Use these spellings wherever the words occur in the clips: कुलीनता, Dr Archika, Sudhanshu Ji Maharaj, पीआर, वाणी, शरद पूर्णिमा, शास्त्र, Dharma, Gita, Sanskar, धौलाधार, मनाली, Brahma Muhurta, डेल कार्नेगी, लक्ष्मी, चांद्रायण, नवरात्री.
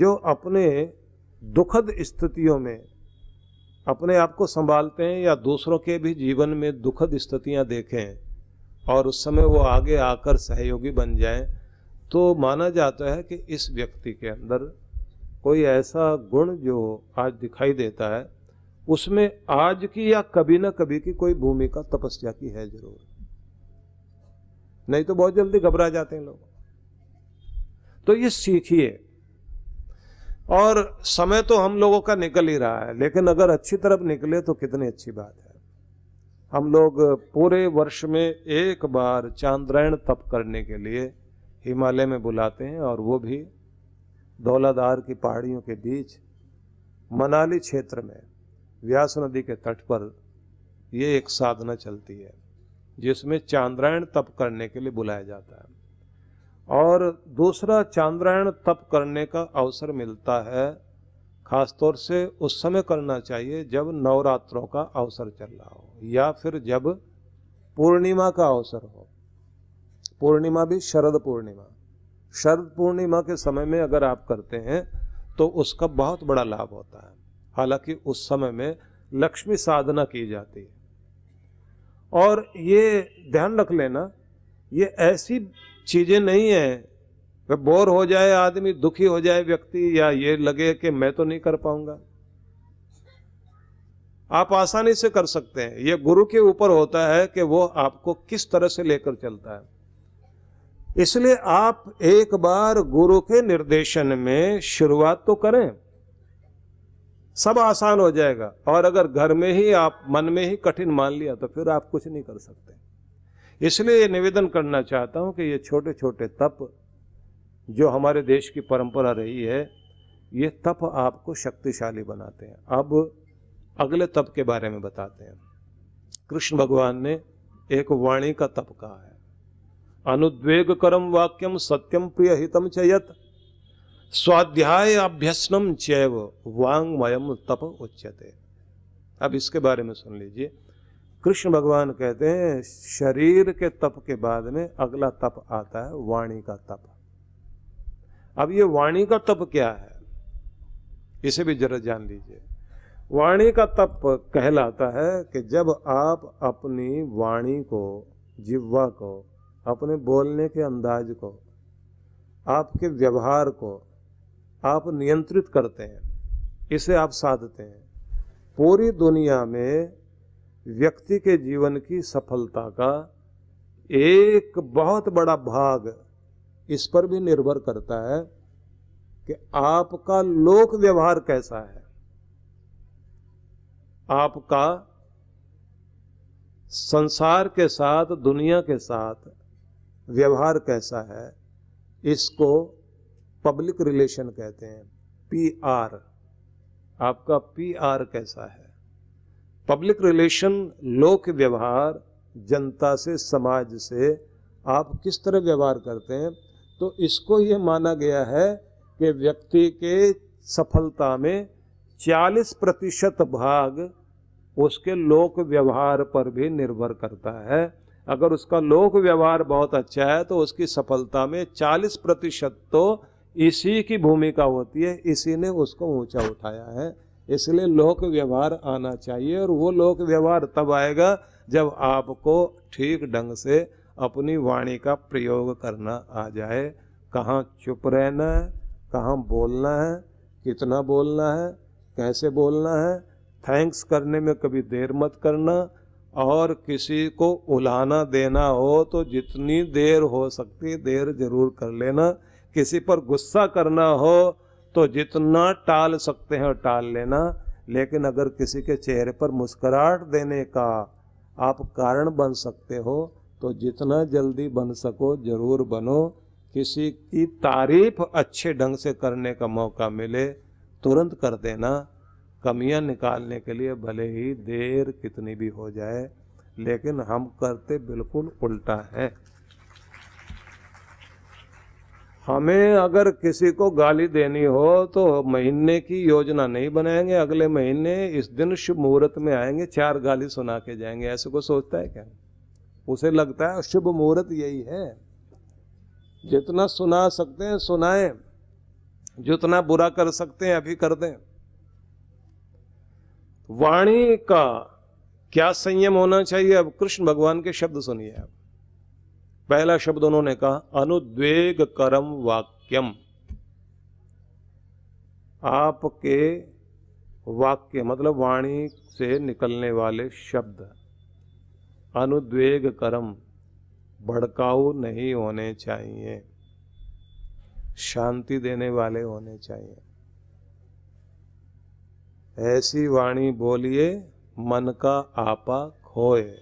जो अपने दुखद स्थितियों में अपने आप को संभालते हैं या दूसरों के भी जीवन में दुखद स्थितियां देखें और उस समय वो आगे आकर सहयोगी बन जाएं, तो माना जाता है कि इस व्यक्ति के अंदर कोई ऐसा गुण जो आज दिखाई देता है उसमें आज की या कभी ना कभी की कोई भूमिका तपस्या की है जरूर। नहीं तो बहुत जल्दी घबरा जाते हैं लोग। तो ये सीखिए। और समय तो हम लोगों का निकल ही रहा है, लेकिन अगर अच्छी तरफ निकले तो कितनी अच्छी बात है। हम लोग पूरे वर्ष में एक बार चांद्रायण तप करने के लिए हिमालय में बुलाते हैं, और वो भी धौलाधार की पहाड़ियों के बीच मनाली क्षेत्र में व्यास नदी के तट पर ये एक साधना चलती है जिसमें चांद्रायण तप करने के लिए बुलाया जाता है। और दूसरा चांद्रायण तप करने का अवसर मिलता है, खासतौर से उस समय करना चाहिए जब नवरात्रों का अवसर चल रहा हो या फिर जब पूर्णिमा का अवसर हो। पूर्णिमा भी शरद पूर्णिमा, शरद पूर्णिमा के समय में अगर आप करते हैं तो उसका बहुत बड़ा लाभ होता है। हालांकि उस समय में लक्ष्मी साधना की जाती है। और ये ध्यान रख लेना, ये ऐसी चीज़ें नहीं हैं तो बोर हो जाए आदमी, दुखी हो जाए व्यक्ति, या ये लगे कि मैं तो नहीं कर पाऊंगा। आप आसानी से कर सकते हैं। ये गुरु के ऊपर होता है कि वो आपको किस तरह से लेकर चलता है। इसलिए आप एक बार गुरु के निर्देशन में शुरुआत तो करें, सब आसान हो जाएगा। और अगर घर में ही आप मन में ही कठिन मान लिया तो फिर आप कुछ नहीं कर सकते। इसलिए ये निवेदन करना चाहता हूँ कि ये छोटे छोटे तप जो हमारे देश की परंपरा रही है, ये तप आपको शक्तिशाली बनाते हैं। अब अगले तप के बारे में बताते हैं। कृष्ण भगवान ने एक वाणी का तप कहा है, अनुद्वेग करम वाक्यम सत्यम प्रिय हितम चयत स्वाध्याय अभ्यसनम चैव वांगमयम तप उच्यते। अब इसके बारे में सुन लीजिए। कृष्ण भगवान कहते हैं शरीर के तप के बाद में अगला तप आता है वाणी का तप। अब ये वाणी का तप क्या है, इसे भी जरा जान लीजिए। वाणी का तप कहलाता है कि जब आप अपनी वाणी को, जिह्वा को, अपने बोलने के अंदाज को, आपके व्यवहार को आप नियंत्रित करते हैं, इसे आप साधते हैं। पूरी दुनिया में व्यक्ति के जीवन की सफलता का एक बहुत बड़ा भाग इस पर भी निर्भर करता है कि आपका लोक व्यवहार कैसा है, आपका संसार के साथ, दुनिया के साथ व्यवहार कैसा है। इसको पब्लिक रिलेशन कहते हैं, पीआर। आपका पीआर कैसा है, पब्लिक रिलेशन, लोक व्यवहार, जनता से, समाज से आप किस तरह व्यवहार करते हैं। तो इसको ये माना गया है कि व्यक्ति के सफलता में 40% भाग उसके लोक व्यवहार पर भी निर्भर करता है। अगर उसका लोक व्यवहार बहुत अच्छा है तो उसकी सफलता में 40% तो इसी की भूमिका होती है, इसी ने उसको ऊंचा उठाया है। इसलिए लोक व्यवहार आना चाहिए, और वो लोक व्यवहार तब आएगा जब आपको ठीक ढंग से अपनी वाणी का प्रयोग करना आ जाए। कहाँ चुप रहना है, कहाँ बोलना है, कितना बोलना है, कैसे बोलना है। थैंक्स करने में कभी देर मत करना, और किसी को उलाहना देना हो तो जितनी देर हो सकती देर जरूर कर लेना। किसी पर गुस्सा करना हो तो जितना टाल सकते हैं टाल लेना। लेकिन अगर किसी के चेहरे पर मुस्कुराहट देने का आप कारण बन सकते हो तो जितना जल्दी बन सको जरूर बनो। किसी की तारीफ अच्छे ढंग से करने का मौका मिले तुरंत कर देना। कमियां निकालने के लिए भले ही देर कितनी भी हो जाए, लेकिन हम करते बिल्कुल उल्टा है। हमें अगर किसी को गाली देनी हो तो महीने की योजना नहीं बनाएंगे, अगले महीने इस दिन शुभ मुहूर्त में आएंगे, 4 गाली सुना के जाएंगे। ऐसे को सोचता है क्या? उसे लगता है शुभ मुहूर्त यही है। जितना सुना सकते हैं सुनाएं, जितना बुरा कर सकते हैं अभी कर दें। वाणी का क्या संयम होना चाहिए। अब कृष्ण भगवान के शब्द सुनिए आप। पहला शब्द उन्होंने कहा अनुद्वेग करम वाक्यम। आपके वाक्य मतलब वाणी से निकलने वाले शब्द अनुद्वेग करम, भड़काऊ नहीं होने चाहिए, शांति देने वाले होने चाहिए। ऐसी वाणी बोलिए मन का आपा खोए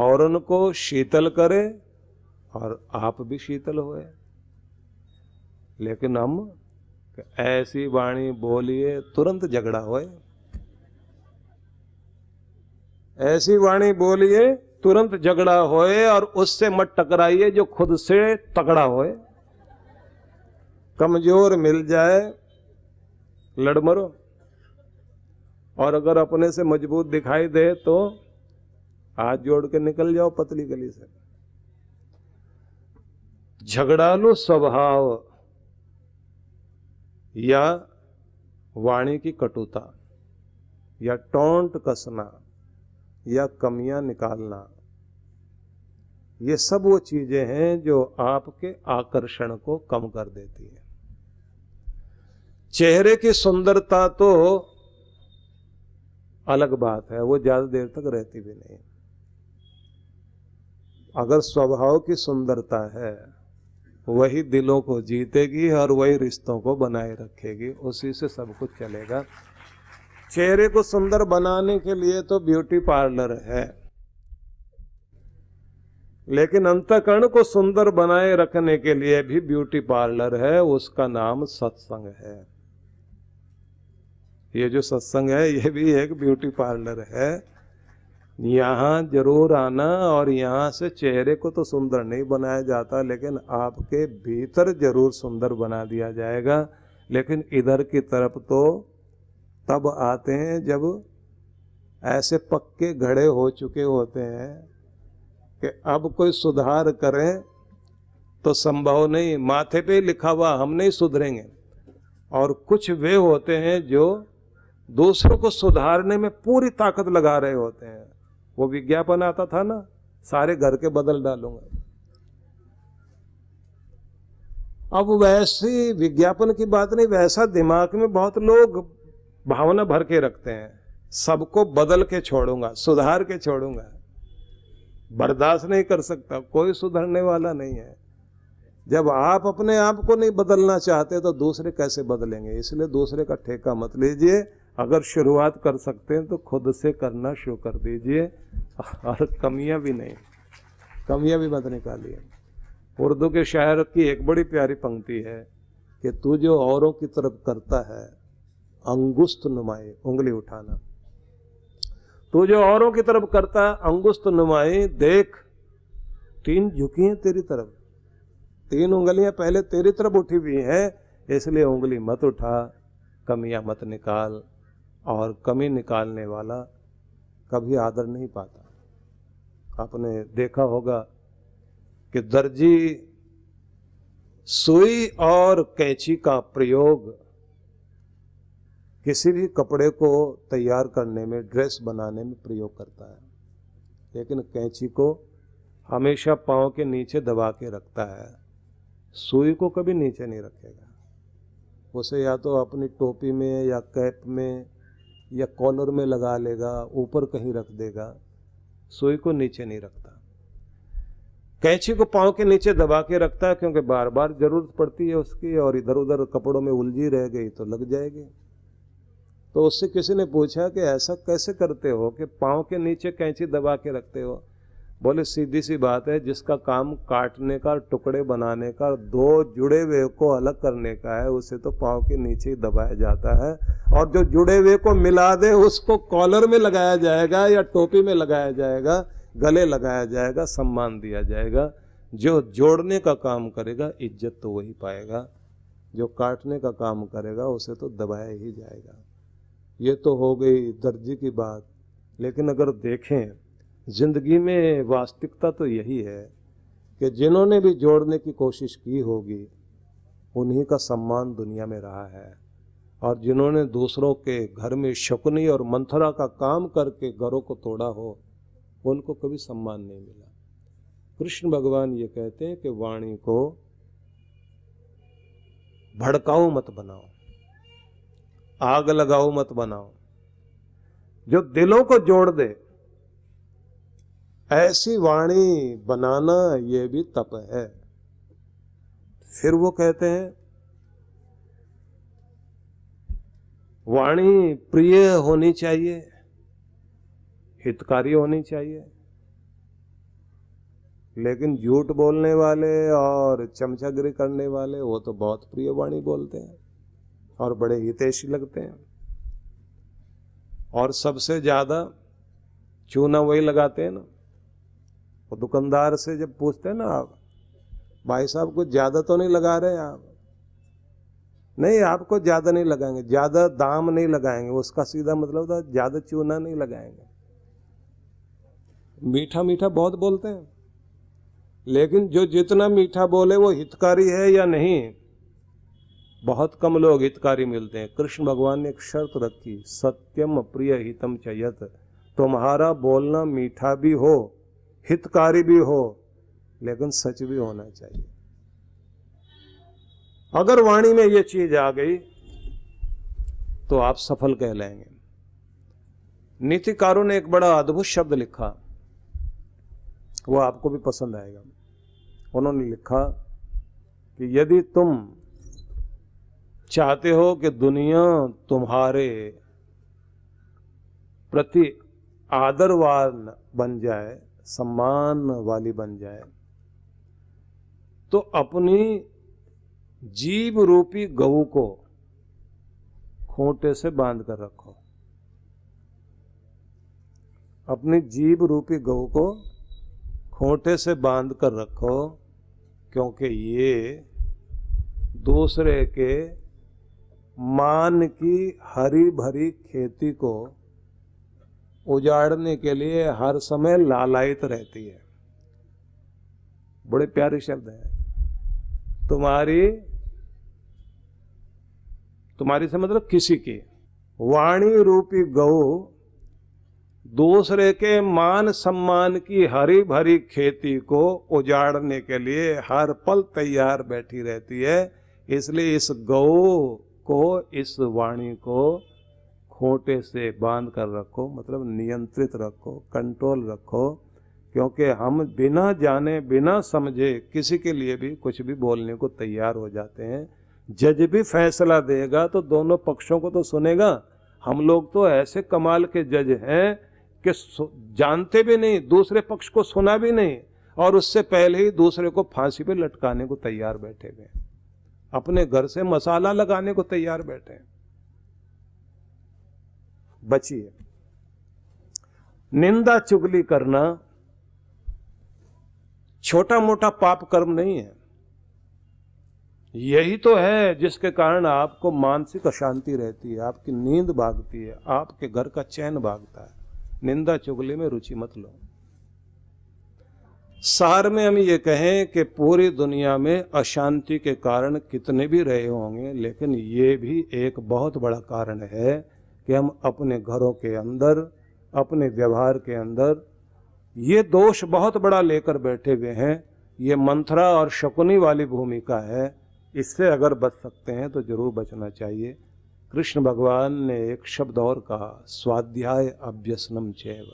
और उनको शीतल करे और आप भी शीतल होए। लेकिन हम ऐसी वाणी बोलिए तुरंत झगड़ा होए, ऐसी वाणी बोलिए तुरंत झगड़ा होए और उससे मत टकराइए जो खुद से तगड़ा होए। कमजोर मिल जाए लड़ मरो, और अगर अपने से मजबूत दिखाई दे तो हाथ जोड़ के निकल जाओ पतली गली से। झगड़ालू स्वभाव या वाणी की कटुता या टोंट कसना या कमियां निकालना, ये सब वो चीजें हैं जो आपके आकर्षण को कम कर देती है। चेहरे की सुंदरता तो अलग बात है, वो ज्यादा देर तक रहती भी नहीं। अगर स्वभाव की सुंदरता है वही दिलों को जीतेगी और वही रिश्तों को बनाए रखेगी, उसी से सब कुछ चलेगा। चेहरे को सुंदर बनाने के लिए तो ब्यूटी पार्लर है, लेकिन अंतःकरण को सुंदर बनाए रखने के लिए भी ब्यूटी पार्लर है, उसका नाम सत्संग है। ये जो सत्संग है ये भी एक ब्यूटी पार्लर है। यहाँ जरूर आना, और यहाँ से चेहरे को तो सुंदर नहीं बनाया जाता लेकिन आपके भीतर जरूर सुंदर बना दिया जाएगा। लेकिन इधर की तरफ तो तब आते हैं जब ऐसे पक्के घड़े हो चुके होते हैं कि अब कोई सुधार करें तो संभव नहीं, माथे पे लिखा हुआ हम नहीं सुधरेंगे। और कुछ वे होते हैं जो दूसरों को सुधारने में पूरी ताकत लगा रहे होते हैं। वो विज्ञापन आता था ना, सारे घर के बदल डालूंगा। अब वैसी विज्ञापन की बात नहीं, वैसा दिमाग में बहुत लोग भावना भर के रखते हैं, सबको बदल के छोड़ूंगा, सुधार के छोड़ूंगा। बर्दाश्त नहीं कर सकता, कोई सुधरने वाला नहीं है। जब आप अपने आप को नहीं बदलना चाहते तो दूसरे कैसे बदलेंगे। इसलिए दूसरे का ठेका मत लीजिए, अगर शुरुआत कर सकते हैं तो खुद से करना शुरू कर दीजिए। और कमियां भी नहीं, कमियां भी मत निकालिए। उर्दू के शायर की एक बड़ी प्यारी पंक्ति है कि तू जो औरों की तरफ करता है अंगुस्त नुमाई, उंगली उठाना, तू जो औरों की तरफ करता अंगुस्त नुमाई, देख तीन झुकी हैं तेरी तरफ, तीन उंगलियां पहले तेरी तरफ उठी हुई हैं। इसलिए उंगली मत उठा, कमियां मत निकाल, और कमी निकालने वाला कभी आदर नहीं पाता। आपने देखा होगा कि दर्जी सुई और कैंची का प्रयोग किसी भी कपड़े को तैयार करने में, ड्रेस बनाने में प्रयोग करता है, लेकिन कैंची को हमेशा पाँव के नीचे दबा के रखता है, सुई को कभी नीचे नहीं रखेगा। उसे या तो अपनी टोपी में या कैप में या कॉलर में लगा लेगा, ऊपर कहीं रख देगा, सुई को नीचे नहीं रखता। कैंची को पाँव के नीचे दबा के रखता है क्योंकि बार बार ज़रूरत पड़ती है उसकी, और इधर उधर कपड़ों में उलझी रह गई तो लग जाएगी। तो उससे किसी ने पूछा कि ऐसा कैसे करते हो कि पाँव के नीचे कैंची दबा के रखते हो। बोले सीधी सी बात है, जिसका काम काटने का, टुकड़े बनाने का, दो जुड़े हुए को अलग करने का है, उसे तो पाँव के नीचे ही दबाया जाता है, और जो जुड़े हुए को मिला दे उसको कॉलर में लगाया जाएगा या टोपी में लगाया जाएगा, गले लगाया जाएगा, सम्मान दिया जाएगा। जो जोड़ने का काम करेगा इज्जत तो वही पाएगा, जो काटने का काम करेगा उसे तो दबाया ही जाएगा। ये तो हो गई दर्जी की बात, लेकिन अगर देखें जिंदगी में वास्तविकता तो यही है कि जिन्होंने भी जोड़ने की कोशिश की होगी उन्हीं का सम्मान दुनिया में रहा है। और जिन्होंने दूसरों के घर में शकुनी और मंथरा का काम करके घरों को तोड़ा हो, उनको कभी सम्मान नहीं मिला। कृष्ण भगवान ये कहते हैं कि वाणी को भड़काओ मत बनाओ, आग लगाओ मत बनाओ, जो दिलों को जोड़ दे ऐसी वाणी बनाना ये भी तप है। फिर वो कहते हैं वाणी प्रिय होनी चाहिए, हितकारी होनी चाहिए, लेकिन झूठ बोलने वाले और चमचागिरी करने वाले वो तो बहुत प्रिय वाणी बोलते हैं और बड़े हितैषी लगते हैं, और सबसे ज़्यादा चूना वही लगाते हैं ना। वो दुकानदार से जब पूछते हैं ना, आप भाई साहब कुछ ज़्यादा तो नहीं लगा रहे आप? नहीं, आपको ज़्यादा नहीं लगाएंगे, ज़्यादा दाम नहीं लगाएंगे। उसका सीधा मतलब था ज़्यादा चूना नहीं लगाएंगे। मीठा मीठा बहुत बोलते हैं, लेकिन जो जितना मीठा बोले वो हितकारी है या नहीं, बहुत कम लोग हितकारी मिलते हैं। कृष्ण भगवान ने एक शर्त रखी, सत्यम प्रिय हितम चयत, तुम्हारा बोलना मीठा भी हो, हितकारी भी हो, लेकिन सच भी होना चाहिए। अगर वाणी में ये चीज आ गई तो आप सफल कहलाएंगे। नीतिकारों ने एक बड़ा अद्भुत शब्द लिखा, वो आपको भी पसंद आएगा। उन्होंने लिखा कि यदि तुम चाहते हो कि दुनिया तुम्हारे प्रति आदरवान बन जाए, सम्मान वाली बन जाए, तो अपनी जीव रूपी गऊ को खूंटे से बांध कर रखो। अपनी जीव रूपी गऊ को खूंटे से बांध कर रखो, क्योंकि ये दूसरे के मान की हरी भरी खेती को उजाड़ने के लिए हर समय लालायित रहती है। बड़े प्यारे शब्द हैं, तुम्हारी से मतलब किसी की वाणी रूपी गऊ दूसरे के मान सम्मान की हरी भरी खेती को उजाड़ने के लिए हर पल तैयार बैठी रहती है। इसलिए इस गऊ को, इस वाणी को खोटे से बांध कर रखो, मतलब नियंत्रित रखो, कंट्रोल रखो, क्योंकि हम बिना जाने बिना समझे किसी के लिए भी कुछ भी बोलने को तैयार हो जाते हैं। जज भी फैसला देगा तो दोनों पक्षों को तो सुनेगा। हम लोग तो ऐसे कमाल के जज हैं कि जानते भी नहीं, दूसरे पक्ष को सुना भी नहीं, और उससे पहले ही दूसरे को फांसी पे लटकाने को तैयार बैठे हुए हैं, अपने घर से मसाला लगाने को तैयार बैठे हैं। बचिए, निंदा चुगली करना छोटा मोटा पाप कर्म नहीं है। यही तो है जिसके कारण आपको मानसिक अशांति रहती है, आपकी नींद भागती है, आपके घर का चैन भागता है। निंदा चुगली में रुचि मत लो। सार में हम ये कहें कि पूरी दुनिया में अशांति के कारण कितने भी रहे होंगे, लेकिन ये भी एक बहुत बड़ा कारण है कि हम अपने घरों के अंदर, अपने व्यवहार के अंदर ये दोष बहुत बड़ा लेकर बैठे हुए हैं। ये मंथरा और शकुनी वाली भूमिका है, इससे अगर बच सकते हैं तो जरूर बचना चाहिए। कृष्ण भगवान ने एक शब्द और कहा, स्वाध्याय अभ्यसनम चैव।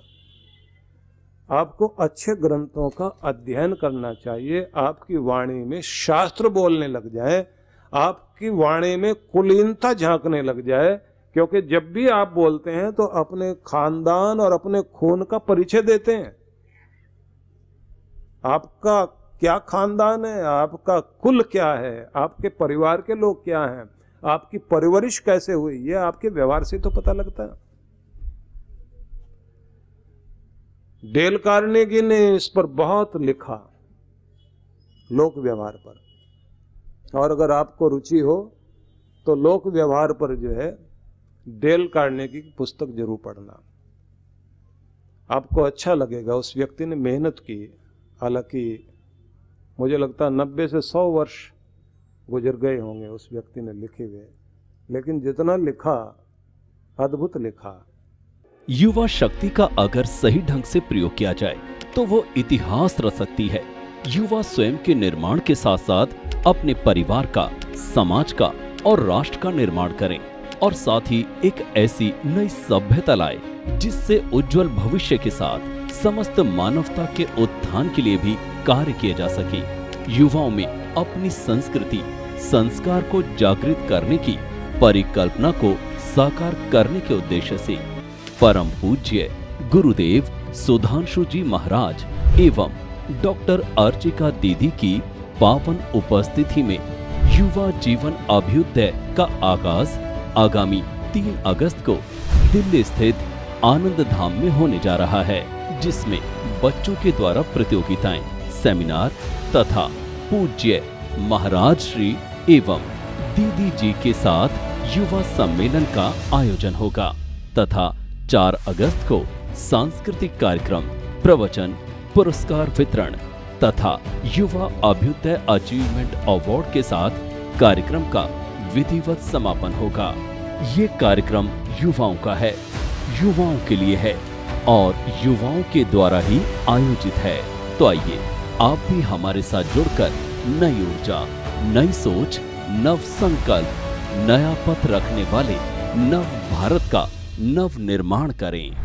आपको अच्छे ग्रंथों का अध्ययन करना चाहिए। आपकी वाणी में शास्त्र बोलने लग जाए, आपकी वाणी में कुलीनता झांकने लग जाए, क्योंकि जब भी आप बोलते हैं तो अपने खानदान और अपने खून का परिचय देते हैं। आपका क्या खानदान है, आपका कुल क्या है, आपके परिवार के लोग क्या हैं, आपकी परवरिश कैसे हुई, ये आपके व्यवहार से तो पता लगता है। डेल कार्नेगी ने इस पर बहुत लिखा, लोक व्यवहार पर, और अगर आपको रुचि हो तो लोक व्यवहार पर जो है डेल कार्नेगी की पुस्तक जरूर पढ़ना, आपको अच्छा लगेगा। उस व्यक्ति ने मेहनत की, हालांकि मुझे लगता है 90 से 100 वर्ष गुजर गए होंगे उस व्यक्ति ने लिखे हुए, लेकिन जितना लिखा अद्भुत लिखा। युवा शक्ति का अगर सही ढंग से प्रयोग किया जाए तो वो इतिहास रच सकती है। युवा स्वयं के निर्माण के साथ साथ अपने परिवार का, समाज का और राष्ट्र का निर्माण करें और साथ ही एक ऐसी नई सभ्यता लाए जिससे उज्जवल भविष्य के साथ समस्त मानवता के उत्थान के लिए भी कार्य किए जा सके। युवाओं में अपनी संस्कृति, संस्कार को जागृत करने की परिकल्पना को साकार करने के उद्देश्य से परम पूज्य गुरुदेव सुधांशु जी महाराज एवं डॉक्टर अर्चिका दीदी की पावन उपस्थिति में युवा जीवन अभ्युदय का आगाज आगामी 3 अगस्त को दिल्ली स्थित आनंद धाम में होने जा रहा है, जिसमें बच्चों के द्वारा प्रतियोगिताएं, सेमिनार तथा पूज्य महाराज श्री एवं दीदी जी के साथ युवा सम्मेलन का आयोजन होगा तथा 4 अगस्त को सांस्कृतिक कार्यक्रम, प्रवचन, पुरस्कार वितरण तथा युवा अभ्युदय अचीवमेंट अवार्ड के साथ कार्यक्रम का विधिवत समापन होगा। ये कार्यक्रम युवाओं का है, युवाओं के लिए है और युवाओं के द्वारा ही आयोजित है। तो आइए आप भी हमारे साथ जुड़कर नई ऊर्जा, नई सोच, नव संकल्प, नया पथ रखने वाले नव भारत का नव निर्माण करें।